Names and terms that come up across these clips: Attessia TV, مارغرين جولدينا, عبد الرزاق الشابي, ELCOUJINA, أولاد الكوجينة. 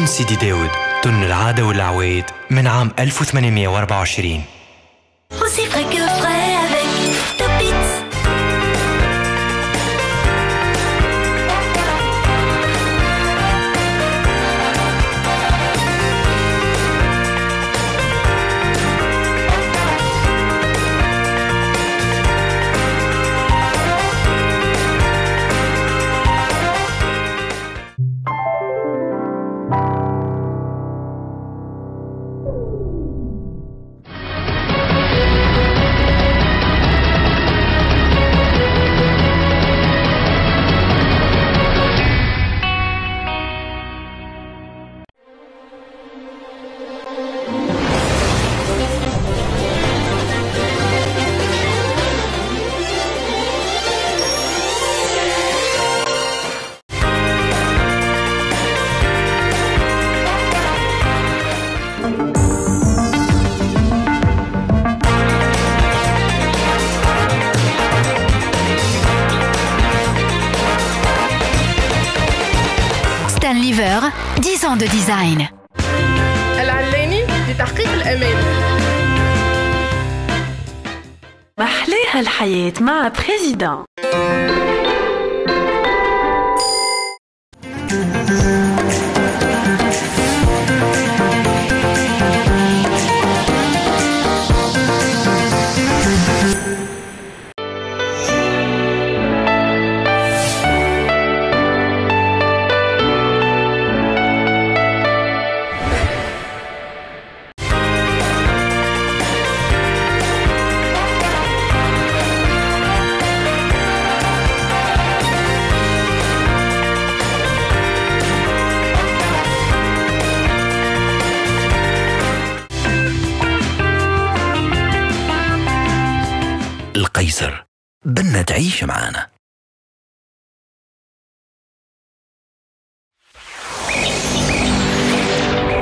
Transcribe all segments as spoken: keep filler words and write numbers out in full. تن سيدي داود، تن العادة والعوايد من عام ألف وثمانمئة وأربعة وعشرين. ديزان دو ديزاين العلاني لتحقيق الأمان. محلاها الحياة مع بريزيدان. القيصر بدنا تعيش معانا.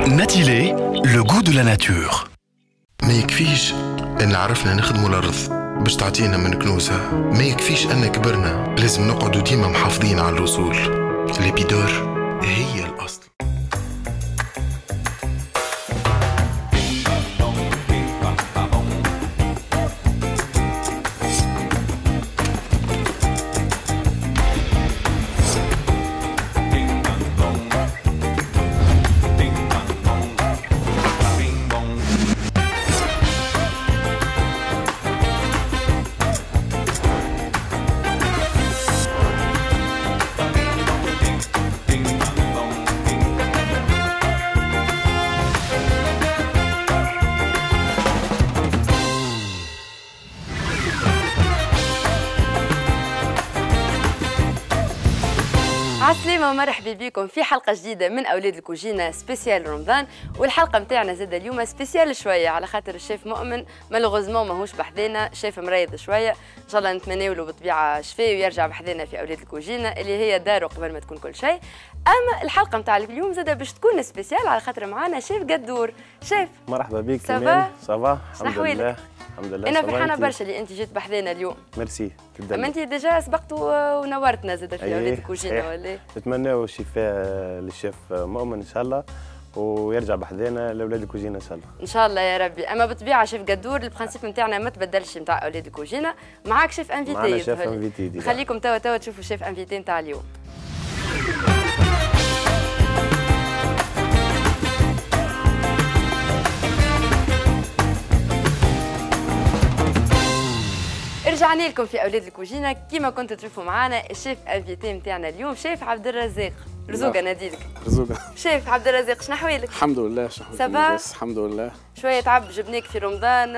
ناتيلي لو غو دو لا ناتور. ما يكفيش ان عرفنا نخدموا الارض باش تعطينا من كنوزها، ما يكفيش ان كبرنا، لازم نقعدوا ديما محافظين على الاصول. ليبيدور هي الاصل. عسلامة ومرحبا بكم في حلقة جديدة من أولاد الكوجينة سبيسيال رمضان، والحلقة متاعنا زادة اليوم سبيسيال شوية على خاطر الشيف مؤمن مالوغوزمون ماهوش بحذانا، شيف مريض شوية، إن شاء الله نتمناولو بالطبيعة شفاء ويرجع بحذانا في أولاد الكوجينة اللي هي دارو قبل ما تكون كل شيء. أما الحلقة متاع اليوم زادة باش تكون سبيسيال على خاطر معانا شيف قدور. شيف مرحبا بك. صباح صباح الحمد لله. الحمد لله انا فرحانه برشا اللي انت جيت بحذانا اليوم. ميرسي. اما انت ديجا سبقت ونورتنا زاد في اولاد الكوجينه ولا؟ نتمناو الشفاء للشيف مؤمن ان شاء الله ويرجع بحذانا لاولاد الكوجينه ان شاء الله. ان شاء الله يا ربي. اما بالطبيعه شيف قدور البرانسيب نتاعنا ما تبدلش نتاع اولاد الكوجينه، معاك شيف انفيتي. شيف انفيتي خليكم توا توا تشوفوا شيف انفيتي نتاع اليوم. رجعنا لكم في اولاد الكوجينه كيما كنتوا تشوفوا معنا الشيف انفيتي نتاعنا اليوم شيف عبد الرزاق. رزوقه ناديلك. رزوقه. شيف عبد الرزاق شنو حوالك؟ الحمد لله شنو حوالك؟ الحمد لله. شويه تعب جبناك في رمضان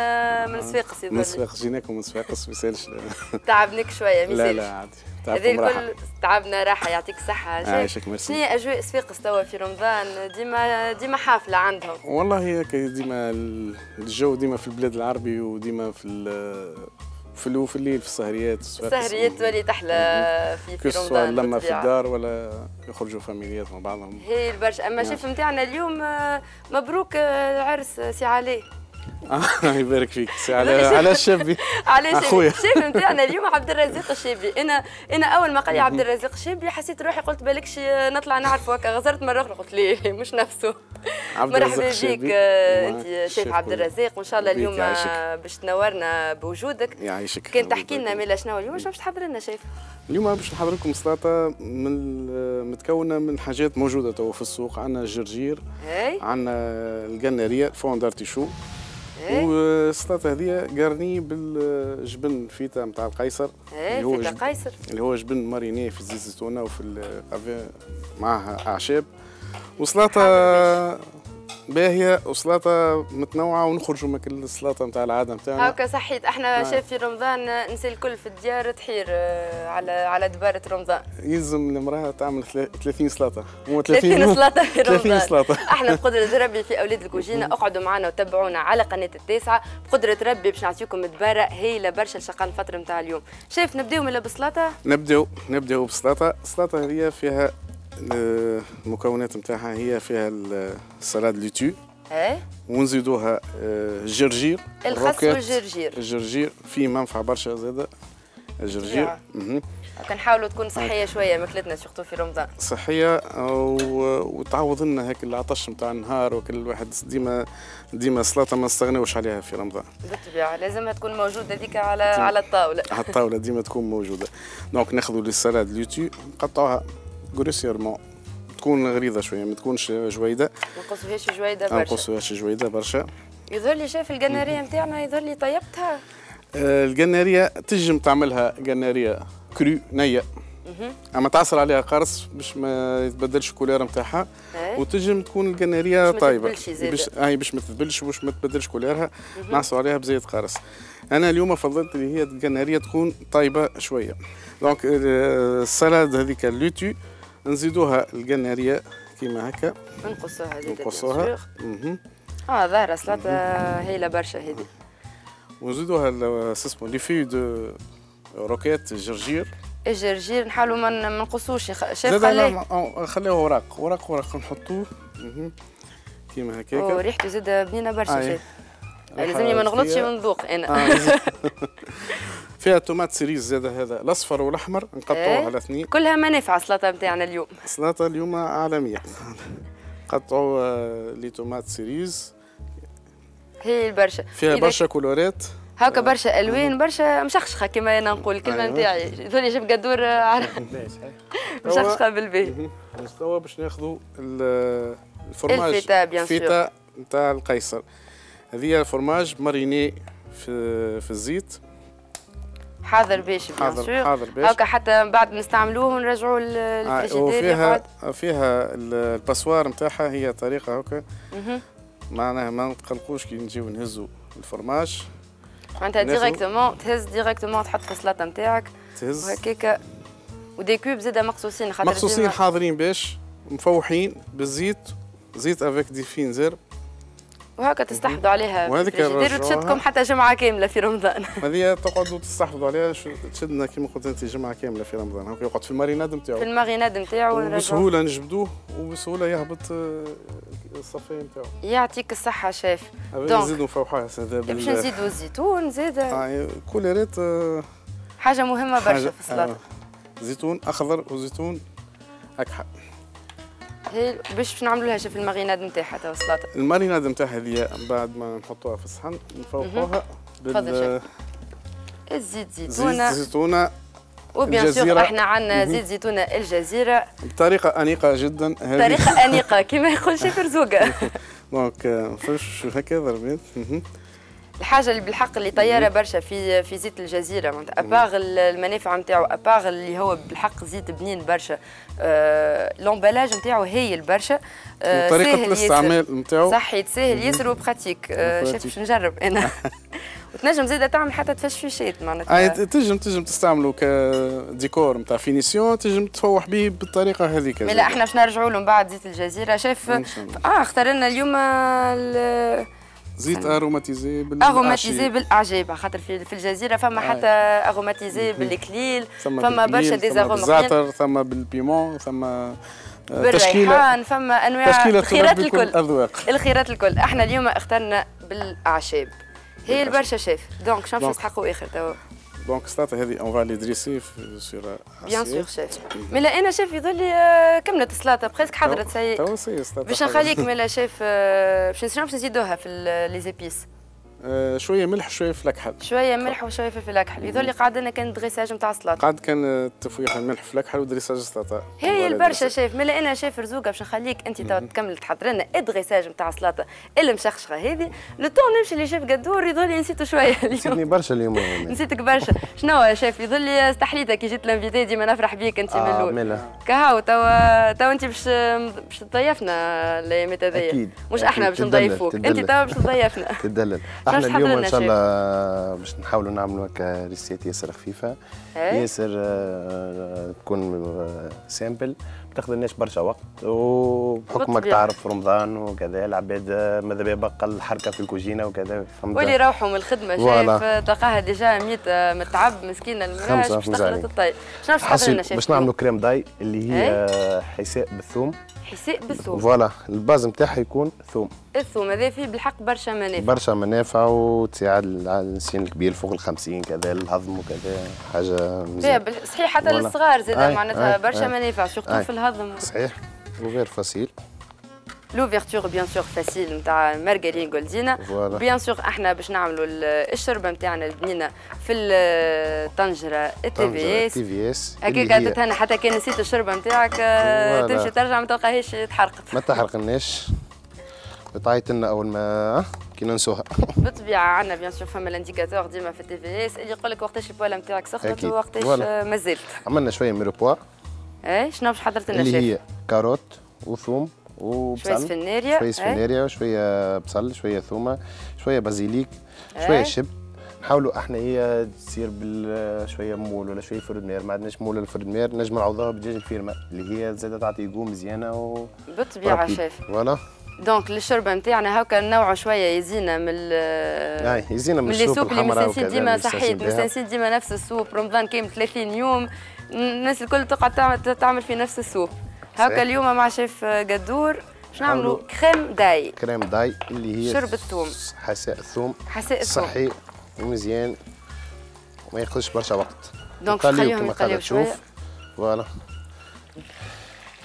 من صفاقس. من صفاقس جيناكم من صفاقس ما يسالش. تعبناك شويه ما يسالش. لا لا عادي. هذا الكل تعبنا راحه يعطيك الصحه. عايشك ميرسي. شنو هي اجواء صفاقس توا في رمضان؟ ديما ديما حافله عندهم. والله هكا ديما الجو ديما في البلاد العربي وديما في في في الليل في السهريات السهريات تولي تحلى في في رمضان لما في الدار ولا يخرجوا فاميليات مع بعضهم هي البرشا. اما شيف نتاعنا اليوم مبروك عرس سي علي. الله يبارك فيك على على الشابي على الشابي الشابي نتاعنا اليوم عبد الرزاق الشابي. انا انا اول ما قال لي عبد الرزاق الشابي حسيت روحي قلت بالكش نطلع نعرفه هكا، غزرت مره اخرى قلت ليه مش نفسه. مرحبا بيك انت شيف عبد الرزاق، وان شاء الله اليوم باش تنورنا بوجودك. يعيشك. كان تحكي لنا ميلا شنو اليوم باش تحضر لنا شيف؟ اليوم باش نحضر لكم سلطه من متكونه من حاجات موجوده تو في السوق، عندنا الجرجير، عندنا القناريه فون دارتيشو، والسلطه هذه قرني بالجبن فيتا نتاع القيصر اللي هو فيتا قيصر اللي هو جبن مارينيه في زيت الزيتونه وفي معها اعشاب، وسلطه باهيه وسلطه متنوعه، ونخرجوا من كل السلطه نتاع العاده نتاعنا هاكا صحيت. احنا شاف في رمضان نسال الكل في الديار تحير على على دباره رمضان، يلزم المراه تعمل ثلاثين سلطه هو ثلاثين سلطه في رمضان ثلاثين سلطه. احنا بقدره ربي في اولاد الكوجينه اقعدوا معنا وتابعونا على قناه التاسعه، بقدره ربي باش نعطيكم دباره هايله برشا لشقان الفتره نتاع اليوم. شاف نبداو من السلطه، نبداو نبداو بالسلطه. السلطه هي فيها المكونات نتاعها، هي فيها السلاد ليتو ايه ونزيدوها الجرجير، الخس والجرجير. الجرجير فيه منفعه برشا زاده الجرجير، كنحاولوا تكون صحيه شويه ماكلتنا سيرتو في رمضان صحيه وتعوض لنا هيك العطش نتاع النهار، وكل واحد ديما ديما السلطه ما نستغناوش عليها في رمضان بالطبيعه، لازمها تكون موجوده هذيك على على الطاوله على الطاوله ديما تكون موجوده. دونك ناخذوا السلاد ليتو نقطعوها غريسيرمون، تكون غريضه شويه ما تكونش جويده، ما نقصوهاش جويده برشا ما نقصوهاش جويده برشا. يظهر لي شاف القناريه نتاعنا يظهر لي طيبتها. آه القناريه تنجم تعملها قناريه كرو نيه، اما تعصر عليها قرص باش ما يتبدلش الكولير نتاعها، وتنجم تكون القناريه طايبه باش اي باش ما تتبلش باش ما تبدلش كوليرها، نعصروا عليها بزيت قرص. انا اليوم فضلت اللي هي القناريه تكون طايبه شويه. دونك السلاد هذيك اللوتو نزيدوها القناريه كيما هكا نقصوها هذه نقصوها اه ظاهره سلطه هايله برشا هذه، ونزيدوها اسمو لي في دو روكيت الجرجير. الجرجير نحاولوا ما نقصوش شاف خليه نخليوه اوراق اوراق اوراق نحطوه كيما هكاك، وريحته زاده بنينه برشا شاف، لازمني ما نغلطش ونذوق انا. فيها تومات سيريز زاده، هذا الاصفر والاحمر نقطعوه على اثنين. كلها منافع السلطه نتاعنا اليوم، السلطه اليوم عالميه. نقطعوا لي تومات سيريز هي برشا، فيها برشا كولورات هاكا برشا الوان برشا مشخشخه كما انا نقول الكلمه نتاعي ذولي جاب قدور مشخشخه بالباهي. توا باش ناخذوا الفرماج الفيتا بيان سور الفيتا نتاع القيصر، هذه فرماج ماريني في في الزيت حاضر باش حاضر بيان حاضر باش هاكا حتى من بعد نستعملوه ونرجعوه للفريجيدير. وفيها فيها الباسوار نتاعها هي طريقه هاكا معناها ما نتقلقوش كي نجيو نهزوا الفرماج، معناتها ديريكتومون تهز ديريكتومون تحط في السلطه نتاعك تهز وهكاكا، ودي كوب زاده مقصوصين خاطر مقصوصين حاضرين باش مفوحين بالزيت زيت افيك دي فين زير، وهكا تستحضوا عليها وهذيك تشدكم حتى جمعه كامله في رمضان. هذه تقعدوا تستحضوا عليها تشدنا كما قلت انت جمعه كامله في رمضان، هو يقعد في الماريناد نتاعو في الماريناد نتاعو بسهوله نجبدوه وبسهوله يهبط الصفي نتاعو. يعطيك الصحه شاف. نزيدوا فوحه هذا باش نزيدوا الزيتون زاده آه كوليرات آه حاجه مهمه برشا في السلطه آه. زيتون اخضر وزيتون اكحل هي باش نعملوا لها شاف الماريناد نتاعها تاع السلطه. الماريناد نتاعها هذه بعد ما نحطوها في الصحن نفوقوها بال الزيت زيتونه زيت زيتونه وبيان سور احنا عندنا زيت زيتونه الجزيره بطريقه انيقه جدا هذه طريقه انيقه كما يقول شيف رزوقه. دونك فش هكا ضربات الحاجه اللي بالحق اللي طياره برشا في في زيت الجزيره، معناتها اباغ المنافع نتاعو اباغ اللي هو بالحق زيت بنين برشا آه، لومبالاج نتاعو هايل برشا آه، طريقه الاستعمال نتاعو صحيت ساهل ياسر وبخاتيك آه، شاف باش نجرب انا. وتنجم زاده تعمل حتى تفشفشات معناتها تنجم تنجم تستعملو كديكور نتاع فينيسيون تنجم تفوح به بالطريقه هذيك. لا احنا باش نرجعوا لهم بعد زيت الجزيره شاف اه اختار لنا اليوم زيت اروماتيزي بالاعشاب اروماتيزي بالاعشاب خاطر في الجزيره فما حتى اروماتيزي بالكليل فما برشا ديزاغومات بالزعتر ثم بالبيمون ثم بالريحان فما انواع الخيرات الكل الاذواق الخيرات الكل. احنا اليوم اخترنا بالاعشاب هي البرشاشات دونك شنو يستحقوا اخر توا دونك السلطه هذه اون فالي دريسي سور بيان سور شيف ملا انا شيف يظل كملت السلطه بريسك حضرت سيك باش نخليك ملا شيف باش نسيو باش نزيدوها في لي زيبيس آه شويه ملح شويه فلفل اكحل شويه ملح وشويه فلفل اكحل يظل لي قاعده انا كان دريساج نتاع السلطه قاعد كان تفويح الملح فلفل اكحل ودريساج السلطه هي البرشا شيف ملا انا شيف رزوقه باش نخليك انت تكمل تحضر لنا الدريساج نتاع السلطه المشخشخه هذه لو طون نمشي لشيف قدور يظل لي نسيتو شويه اليوم نسيتني برشا اليوم نسيتك برشا شنو يا شيف يظل لي استحليتك كي جيت لانفيتي ديما نفرح بيك انت من الاول كهو توا توا انت باش باش تضيفنا الايامات هذيا مش احنا باش نضيفوك انت توا باش تضيفنا احنا اليوم ان شاء الله باش نحاولوا نعملوا هكا ريسيت ياسر خفيفه ياسر تكون سامبل ما تاخذناش برشا وقت وبحكمك تعرف رمضان وكذا العباد ماذا بيا بقل حركه في الكوجينه وكذا فهمت واللي يروحوا من الخدمه شايف تلقاها ديجا ميته من التعب مسكينه المراش باش تخلط الطي شنو باش تحضر لنا شايف باش نعملوا كريم داي اللي هي حساء بالثوم حساء بالثوم فوالا الباز نتاعها يكون ثوم الثوم هذا فيه بالحق برشا منافع برشا منافع وتساعد الانسان الكبير فوق ال خمسين كذا الهضم وكذا حاجه مزيانه صحيح حتى للصغار زاد معناتها برشا منافع سورتو في الهضم صحيح وغير فصيل لوفيرتور بيان سور فاسيل نتاع مارغرين جولدينا بيان سور احنا باش نعملوا الشربه نتاعنا البنينه في الطنجره التي في اس هكاك تتهنى حتى كان نسيت الشربه نتاعك تمشي ترجع ما تلقاهاش تحرقت ما تحرقناش بطايت لنا اول ما كي ننسوها بالطبيعه عندنا بيان سور فما الانديكاتور ديما في التي في اس اللي يقول لك وقتاش البواله نتاعك سخنت ووقتاش مازالت عملنا شويه من البوا اي شنو باش حضرت لنا شيف اللي هي كاروت وثوم وبصل شويه فنيريا شويه فنيريا وشويه بصل شويه ثومه شويه بازيليك شويه شب نحاولوا احنا هي تصير بشويه مول ولا شويه فردمير ما عندناش مول ولا فردمير نجم نعوضوها بدجاج الفيرما اللي هي زاده تعطي جو مزيانه و بالطبيعه شيف فوالا دونك الشوربه نتاعنا هاكا نوعه شويه يزينا من اي يزينا من السوق اللي مستنسين ديما صحيت مستنسين ديما نفس السوق رمضان كامل ثلاثين يوم الناس الكل تقعد تعمل في نفس السوق هاكا اليوم مع شيف قدور باش نعملوا كريم داي كريم داي اللي هي شرب الثوم حساء الثوم حساء الثوم صحي ومزيان وما ياخذش برشا وقت دونك خليهم يقليو شويه فوالا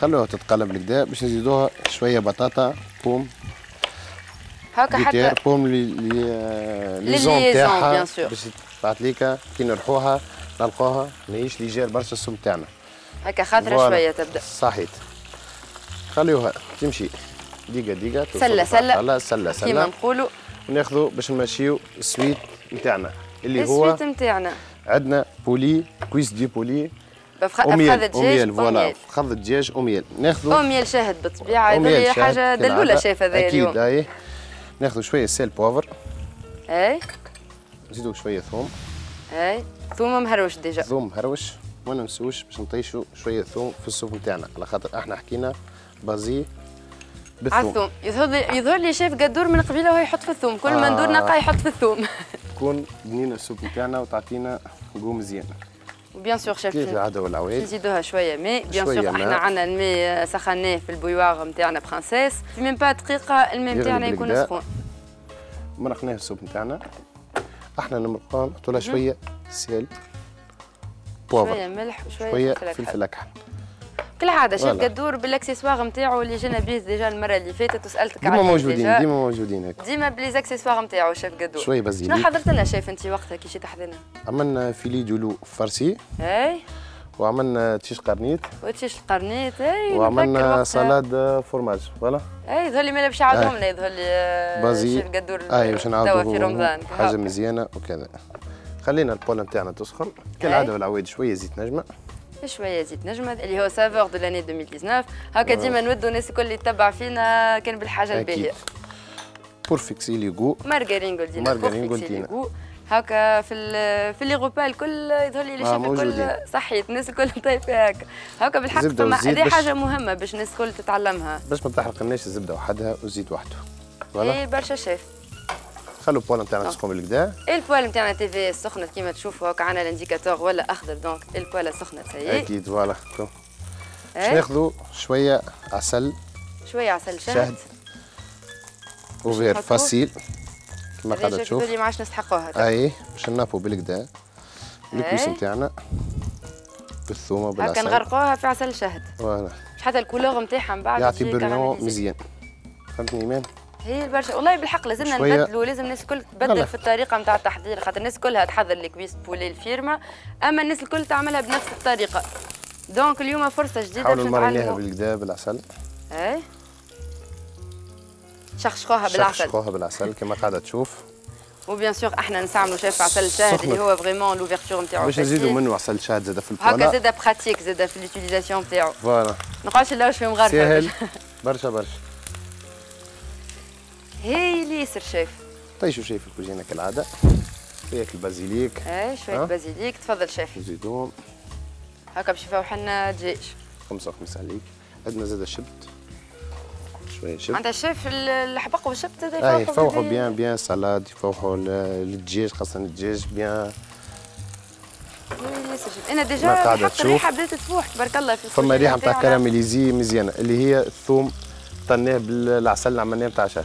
خلوها تتقلب هكذا باش نزيدوها شويه بطاطا بوم هاكا حتى بوم لي لي زون تاعها باش تعطيك كي نرحوها نلقوها ماهيش لي جار برشا السم تاعنا هكا خاطره شويه تبدا صحيت خليوها تمشي دقيقه دقيقه سله سله سله سله كيما نقولوا وناخذوا باش نمشيو السويت نتاعنا اللي هو السويت نتاعنا عندنا بولي كويس دي بولي بخذ دجاج فوالا خذ دجاج وميل ناخذوا وميل شاهد بالطبيعه هذه حاجه دلوله شاف هذا اليوم اكيد اي ناخذوا شويه سيل بوفر اي نزيدوا شويه ثوم اي ثوم مهروش ديجا ثوم مهروش ما ننسوش باش نطيشوا شويه ثوم في السوق نتاعنا على خاطر احنا حكينا بازي بالثوم الثوم يظهر لي شاف قدور من قبيله وهو يحط في الثوم كل ما ندور نلقاه يحط في الثوم تكون بنينه السوق نتاعنا وتعطينا جو مزيان وبيان سور شاف كيف العاده والعواد نزيدوها شويه ماء بيان سور احنا عندنا الماء سخناه في البويوار نتاعنا برانسيس في ميم با دقيقه الماء نتاعنا يكون سخون مرقناه السوق نتاعنا احنا نمرقوه نحطوا لها شويه سيل بوافر. شويه ملح وشويه شويه فلفل اكحل كالعاده شيف قدور بالاكسسوار نتاعو اللي جينا به ديجا المره اللي فاتت وسالتك عليه ديما موجودين ديما موجودين هكا ديما بليزاكسسوار نتاعو شيف قدور شويه بازيليك شنو حضرت لنا شيف انت وقتها كي جيت حدنا عملنا فيلي دولو فرسي اي وعملنا تشيش قرنيط وتشيش القرنيط اي وعملنا سلاد فورماج فوالا اي يظهر لي مالا باش يعاودهم لنا يظهر لي شيف قدور اي باش نعاودوا في رمضان حاجه مزيانه وكذا خلينا البوله نتاعنا تسخن كالعاده والعواد شويه زيت نجمه شويه زيت نجمه اللي هو سافور دو لاني ألفين وتسعطاش هكا ديما نودوا الناس الكل اللي تتبع فينا كان بالحاجه الباهيه بور فيكسي لي جو مارغرين جولدينا مارغرين جولدينا هكا في في لي غوبا الكل يظهر لي الشيف الكل صحيت الناس الكل طايب فيها هكا هكا بالحق هذه حاجه مهمه باش الناس الكل تتعلمها باش ما تحرقناش الزبده وحدها والزيت وحده فوالا اي برشا شيف خلو البوال نتاعنا تسخن بالكدا البوال نتاعنا تي في سخنت كيما تشوفوا هاكا عندنا الانديكاتور ولا اخضر دونك البواله سخنت هي اكيد فوالا باش ناخذوا شويه عسل شويه عسل شهد وغير فاسيل كما قاعده تشوف اللي ما عادش نستحقوها. اي باش نابو بالكدا الكويس نتاعنا بالثومه بالعسل. هكا نغرقوها في عسل شهد. فوالا. مش حتى الكولور نتاعها من بعد يعطي برنو مزيان. فهمتني إيمان؟ هي برشا والله بالحق لازمنا نبدلوا، لازم الناس الكل تبدل في الطريقه نتاع التحضير، خاطر الناس كلها تحضر الكويس بولي الفيرما، اما الناس الكل تعملها بنفس الطريقه. دونك اليوم فرصه جديده باش نتعلموا. حاولوا نمريناها بالكدا بالعسل. اي. شخشقوها بالعسل. شخشقوها بالعسل كما قاعده تشوف. وبيان سور احنا نستعملوا شاف عسل الشاهد اللي هو فريمون لوفيرتور نتاعو باش نزيدوا منه عسل الشاهد زاد في البولا. هكا زاد براتيك زاد في ليتيليزاسيون نتاعو. فوالا. ما نقعدش نلوش في مغرفه. سهل برشا برشا. هي اللي ياسر شايف. طيشوا شايف الكوجينه كالعاده. فيك البازيليك. اي شويه بازيليك تفضل شايف. نزيدوهم. هكا باش يفوحوا لنا دجاج. خمسه وخمسه عليك. عندنا زاد الشبت. شويه شبت. عندها شايف الحبق والشبت هذا يفوحوا. اي يفوحوا بيان بيان سلاد، يفوحوا الدجاج خاصه الدجاج بيان. انا ديجا حتى الريحه بدات تفوح تبارك الله في فما ريحه نتاع كراميليزي مزيانه اللي هي الثوم طناه بالعسل اللي عملناه نتاع شهد.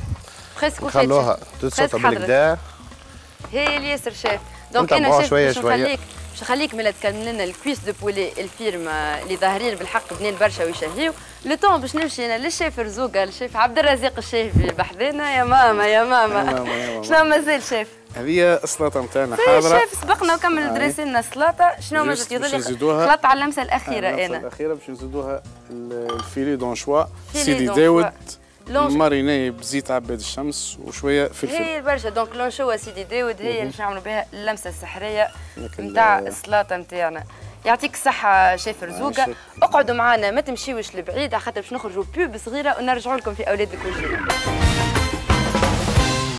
بريسك نخلوها تتصطب بالكدا. هي الياسر شاف دونك انا شاف باش نخليك باش نخليك ملا تكمل لنا الكويس دو بولي الفيرما اللي ظاهرين بالحق بنين برشا ويشهيو. لو طون باش نمشي انا للشيف رزوقه للشيف عبد الرزاق الشيفي بحذنا. يا ماما يا ماما شنو مازال شاف؟ هذه السلطه نتاعنا حاضره شاف سبقنا وكمل دراسي لنا السلطه. شنو مازال يضل سلطه على اللمسه الاخيره؟ انا اللمسه الاخيره باش نزيدوها الفيلي دونشوا سيدي داود مارينيه بزيت عباد الشمس وشويه فلفل. هي برشا دونك لونشوا سيدي داود هي اللي نعملوا بها اللمسه السحريه نتاع السلطه نتاعنا. يعطيك الصحة شيف رزوقة. اقعدوا معنا ما تمشيوش لبعيد خاطر باش نخرجوا بوب صغيرة ونرجعوا لكم في أولاد الكوجينة.